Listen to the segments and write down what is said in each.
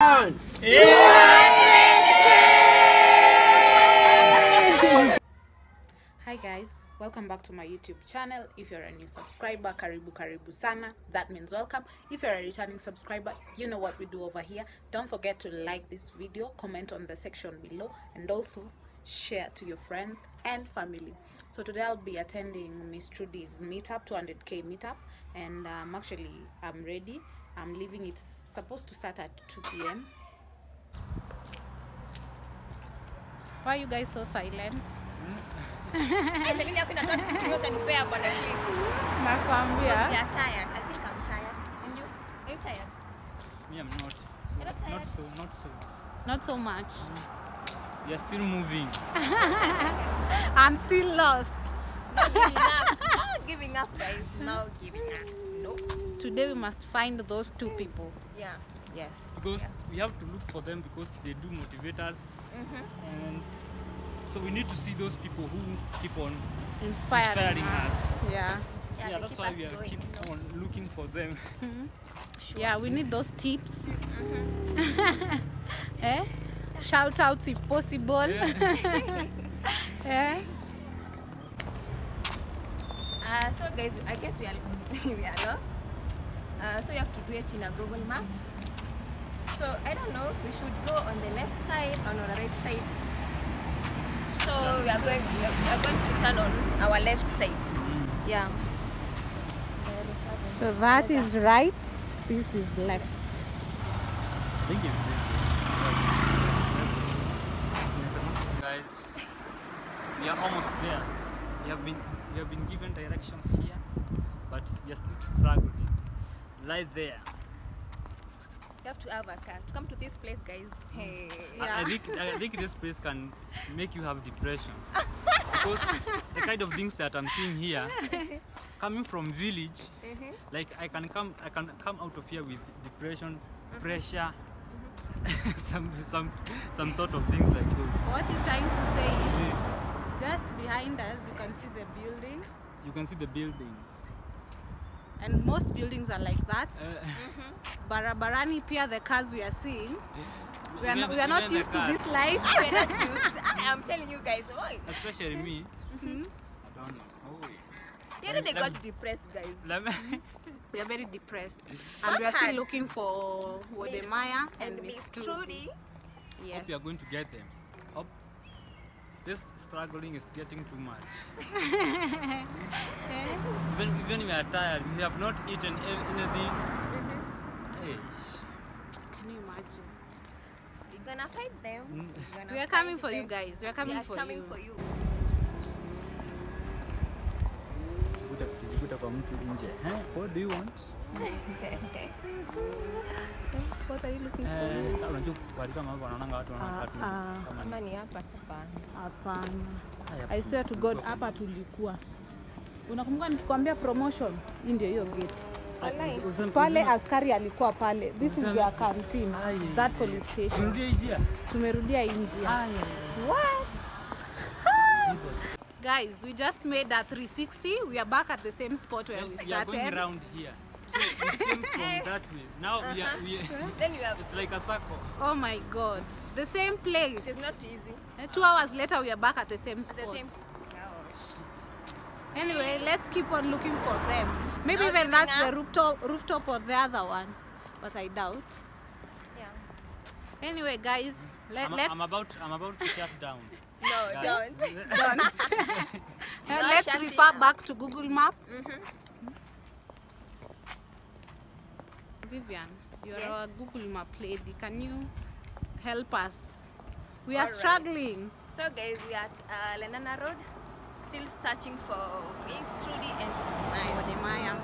Hi guys, welcome back to my YouTube channel. If you're a new subscriber, karibu sana, that means welcome. If you're a returning subscriber, you know what we do over here. Don't forget to like this video, comment on the section below, and also share to your friends and family. So today I'll be attending Miss Trudy's meetup, 200k meetup, and I'm ready. I'm leaving. It's supposed to start at 2 p.m. Why are you guys so silent? Actually, I think I'm tired. And you? Are you tired? Me, I'm not. So, not so much. You're still moving. I'm still lost. Not giving up. Not giving up, guys. Not giving up. Nope. Today we must find those two people. Yeah. Yes. Because we have to look for them, because they do motivate us. And so we need to see those people who keep on inspiring us. Yeah. Yeah, that's why we are keep on looking for them. Sure. Yeah, we need those tips. Eh? Shout outs if possible. Yeah. Eh? So guys, I guess we are lost. So you have to do it in a Google map. So I don't know, we should go on the left side or on the right side. So we are going to turn on our left side. Yeah. So that is right, this is left. Thank you. Guys, we are almost there. We have been given directions here, but we are still struggling. Right there. You have to have a car to come to this place, guys. Hey. Yeah. I think this place can make you have depression. Because the kind of things that I'm seeing here, coming from village, like I can come out of here with depression, pressure, some sort of things like those. What he's trying to say is, just behind us you can see the building. You can see the buildings. And most buildings are like that. Barabarani pia, the cars we are seeing. We are not used to this life. We are not used. I am telling you guys. Why? Especially me. I don't know. Oh. The other day got depressed, guys. We are very depressed. And we are still looking for Wodemaya and Miss Trudy. Yes. Hope you are going to get them. Hope. This struggling is getting too much. Even we are tired, we have not eaten anything. Can you imagine? We're gonna fight them. We are coming for you guys. We are coming for you. What do you want? What are you looking for? I swear to God, hapa tulikuwa. Unakumbuka nikikwambia promotion ndio hiyo gate. Pale askari alikuwa pale. This is your canteen. That police station. Tumerudia njia. What? Guys, we just made a 360. We are back at the same spot where we started. We are going around here. So we came from that way. Now it's like a circle. Oh my God. The same place. It's not easy. 2 hours later, we are back at the same spot. Anyway, let's keep on looking for them. Maybe even that's the rooftop or the other one. But I doubt. Yeah. Anyway, guys, I'm about to shut down. No, guys. Don't. Let's refer back to Google Map. Vivian, you're our Google Map lady. Can you help us? We are struggling. So, guys, we are at Lenana Road, still searching for Miss Trudy and Wodemaya.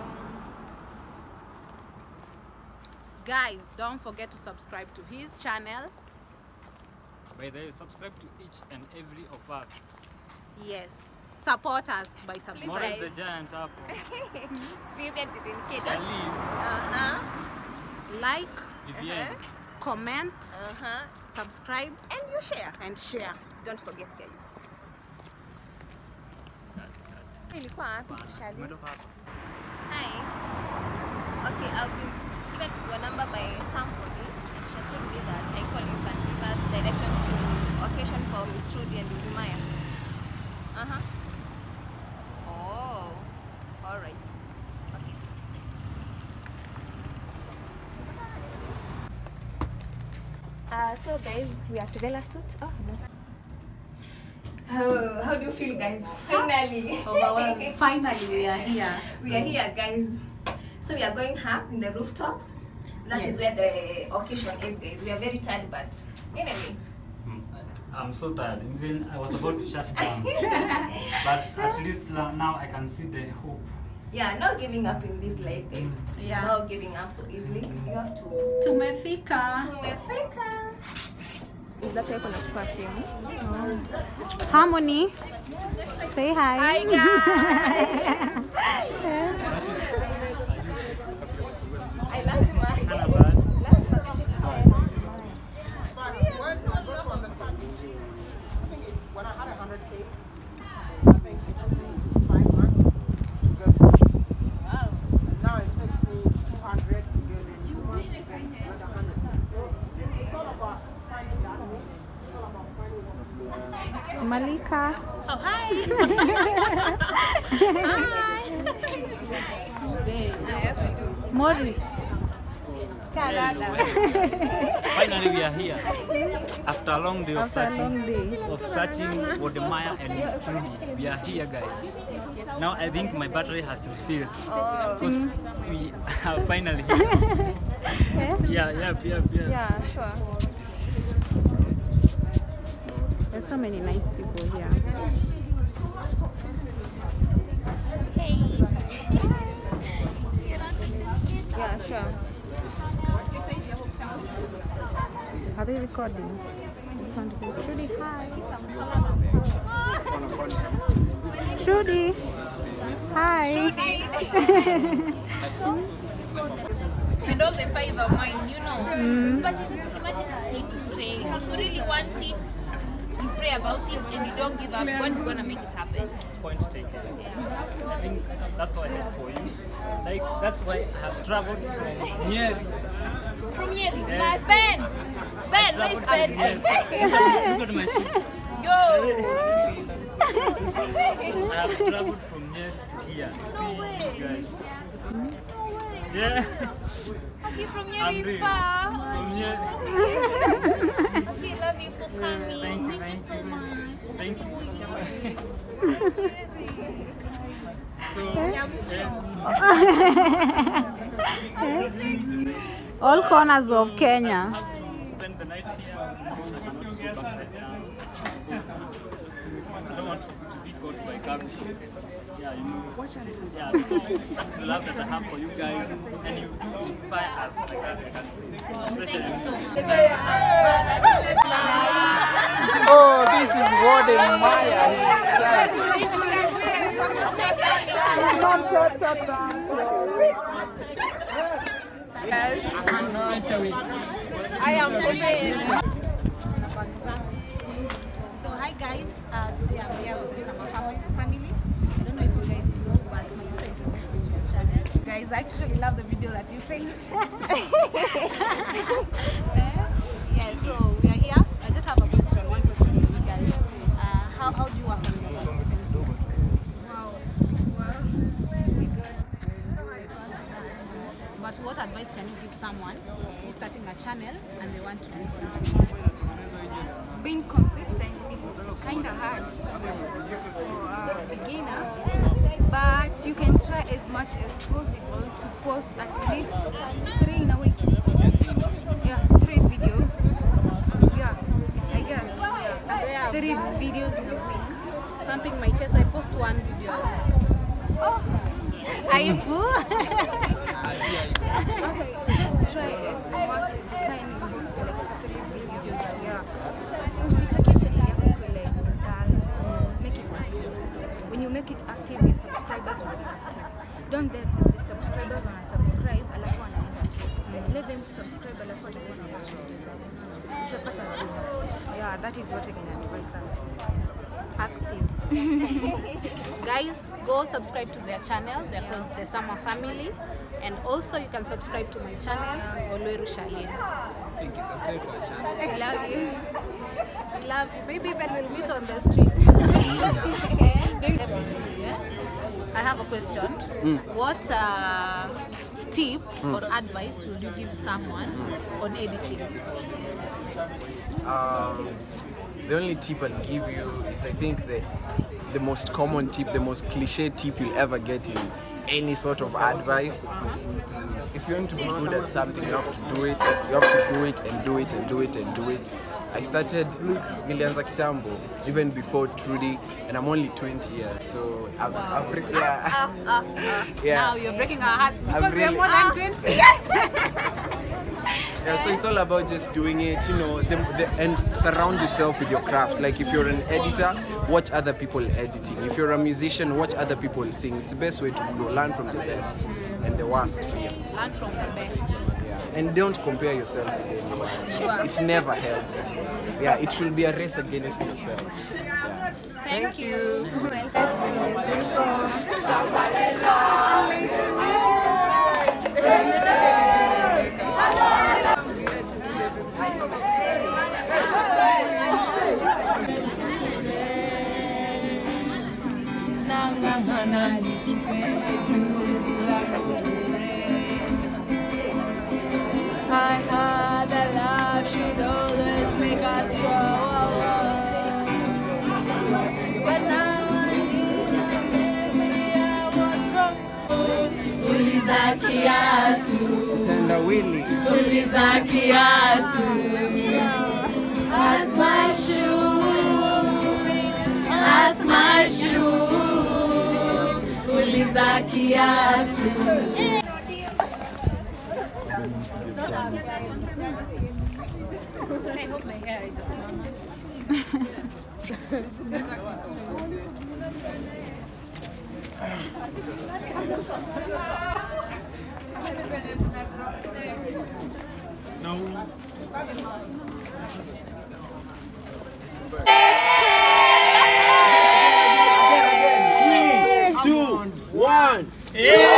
Guys, don't forget to subscribe to his channel. By the way, subscribe to each and every of us. Yes. Support us by subscribing. What is the giant apple? Vivian, Shaleen. Like. Vivian. Comment. Subscribe. And you share. And share. Don't forget, guys. Hi. Okay, I'll be given your number by somebody. interested with that, I call you can give us direction to occasion for Miss Trudy and Wodemaya. Oh, all right. Okay. So guys, we are to Vela suit. Oh, no. Oh, how do you feel, guys? Finally, overwhelmed. Finally, we are here. So, we are here, guys. So we are going up in the rooftop. That is where the occasion is, guys. We are very tired, but anyway. I'm so tired. Even I was about to shut down, but at least now I can see the hope. Yeah, not giving up in this life, guys. Yeah, not giving up so easily. You have to. Tumefika. Harmony, say hi. Hi guys. I love you, man. When I had 100K, I think it took me 5 months to get to it. Wow. And now it takes me 200 to get it, 2 months to get another 100. So it's all about finding that way. It's all about finding Malika. Oh, hi. Hi. I have to do. Morris. Finally, we are here after a long day of searching Wodemaya and Miss Trudy. We are here, guys. Now I think my battery has refilled because we are finally here. Yeah, sure. There's so many nice people here. Hey. Yeah, sure. Are they recording? Trudy, hi. Trudy, hi. And all the 5 are mine, you know. But you just imagine us need to pray. If you really want it, you pray about it and you don't give up. God is going to make it happen. Point taken. Yeah. I think that's what I had for you. Like, that's why I have traveled from here. From here, yeah. Ben, where is Ben? Look at my shoes. Yo! I have traveled from here to here to see you guys. Yeah. Okay, from here is far. From here. Okay, love you for coming. Thank you so much. So, yeah. All corners of Kenya. Spend the night here. I don't want to be caught by garbage. Yeah, you know. Yeah, so that's the love that I have for you guys, and you do inspire us. Oh, this is Wodemaya. Yes. I am so hi guys, today I'm here with the Summer family. I don't know if you guys know, but my sister introduced me to the channel. Guys, I actually love the video that you filmed. Yeah, so we are here. I just have a question, for you guys. How do you work on your consistency? Wow, very good. But what advice can you give someone who's starting a channel and they want to be consistent? Being consistent, it's kind of hard for a beginner, but you can try as much as possible to post at least 3 in a week. Yeah, 3 videos. Yeah, I guess. Yeah, 3 videos in a week. Pumping my chest, I post 1 video. Oh, are you cool? Okay, just try as much as you can and post like 3 videos. Make it active. When you make it active, your subscribers will be active. Don't let the subscribers wanna subscribe. Let them subscribe. Yeah, that is what I can advise. Active. Guys, go subscribe to their channel. They're called the Summer Family. And also you can subscribe to my channel, Oluerushalia. Thank you. Subscribe to our channel. I love you. I love you. Maybe even we'll meet on the street. I have a question. What tip or advice would you give someone on editing? The only tip I'll give you is, I think, the most common tip, the most cliche tip you'll ever get in any sort of advice. If you want to be good at something, you have to do it. You have to do it and do it and do it and do it. I started Nilianza Kitambo even before Trudy, and I'm only 20 years, so yeah. Now you're breaking our hearts because you're more than 20 years. Yeah, so it's all about just doing it, you know, and surround yourself with your craft. Like if you're an editor, watch other people editing. If you're a musician, watch other people sing. It's the best way to grow. Learn from the best and the worst. Yeah. Learn from the best. Yeah. And don't compare yourself with anyone. Sure. It never helps. Yeah, it should be a race against yourself. Yeah. Thank you. I had a love should always make us grow. But now I knew maybe I was wrong. Uliza kiatu, Tanda Willy. Uliza kiatu. That's my shoe. That's my shoe. I hope my hair is just mama. No. Yeah!